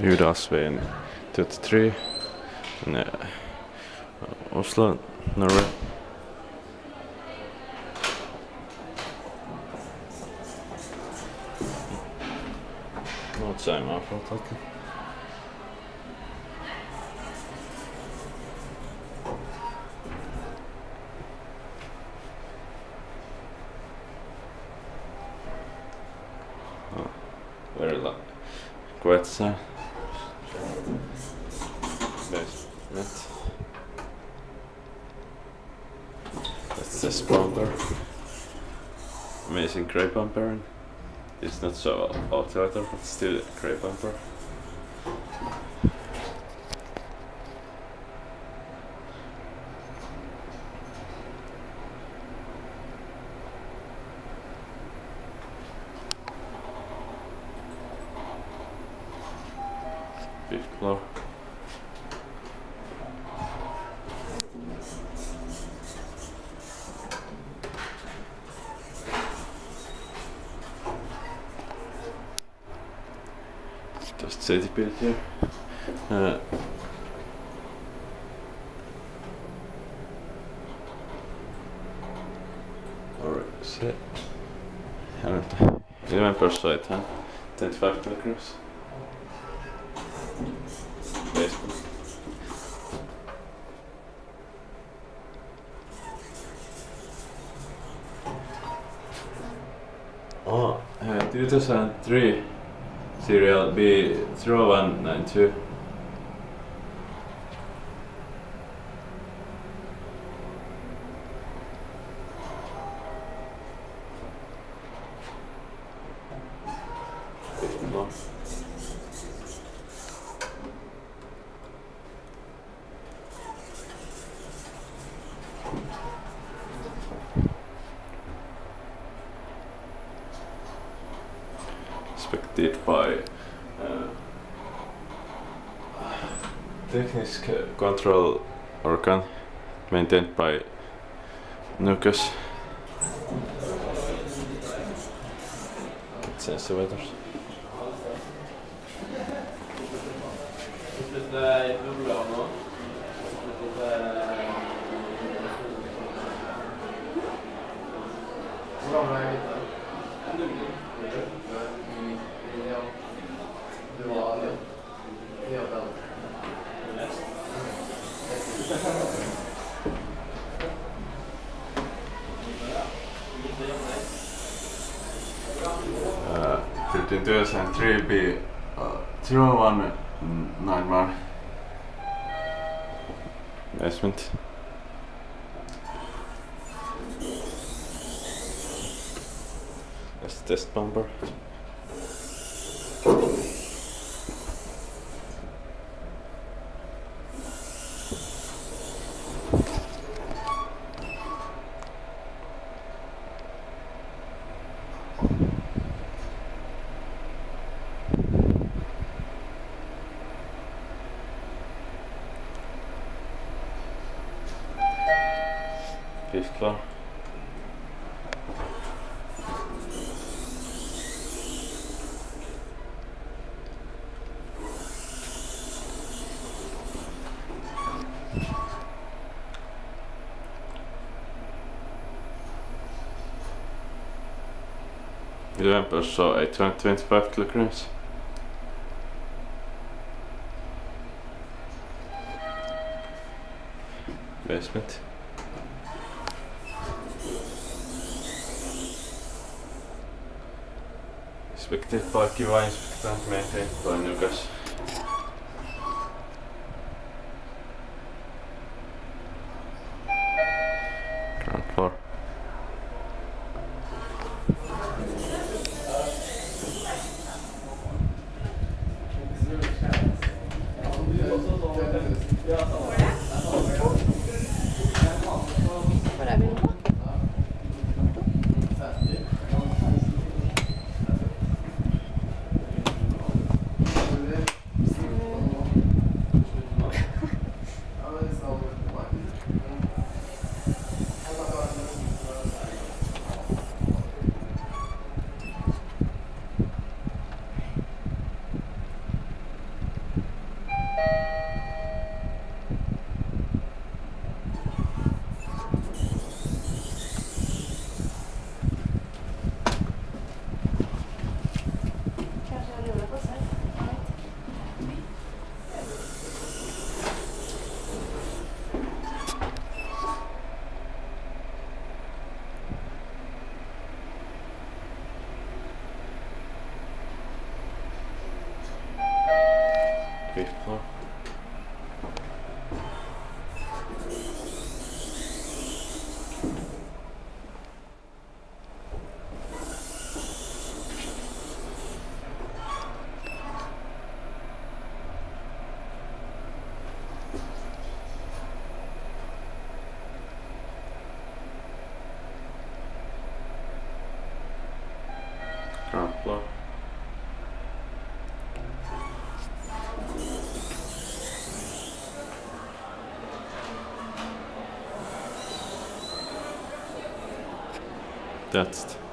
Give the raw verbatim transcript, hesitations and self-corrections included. Judasvägen trettiotre. Nej. Oslo, Norge. Något säger man för att very low. Quetsa. Best net. That's the spawn there. Amazing crate bumper. It's not so outlighter, but still a crate bumper. Fifth floor. Just safety belt here. Uh, Alright, set. eleven per side, huh? twenty-five kilograms. Oh, uh, two thousand three serial B zero one nine two. Inspected by uh, Technical Control Organ, maintained by Nucas. Sense the weather. Uh, thirteen thousand three B uh, zero one nine one investment. That's test bumper. Fifth floor. eleven per side, twenty-five kilograms. Basement. Inspected by Q I Inspector, maintained by Nucas. Ground floor. Thank you. Rahatla. That's it.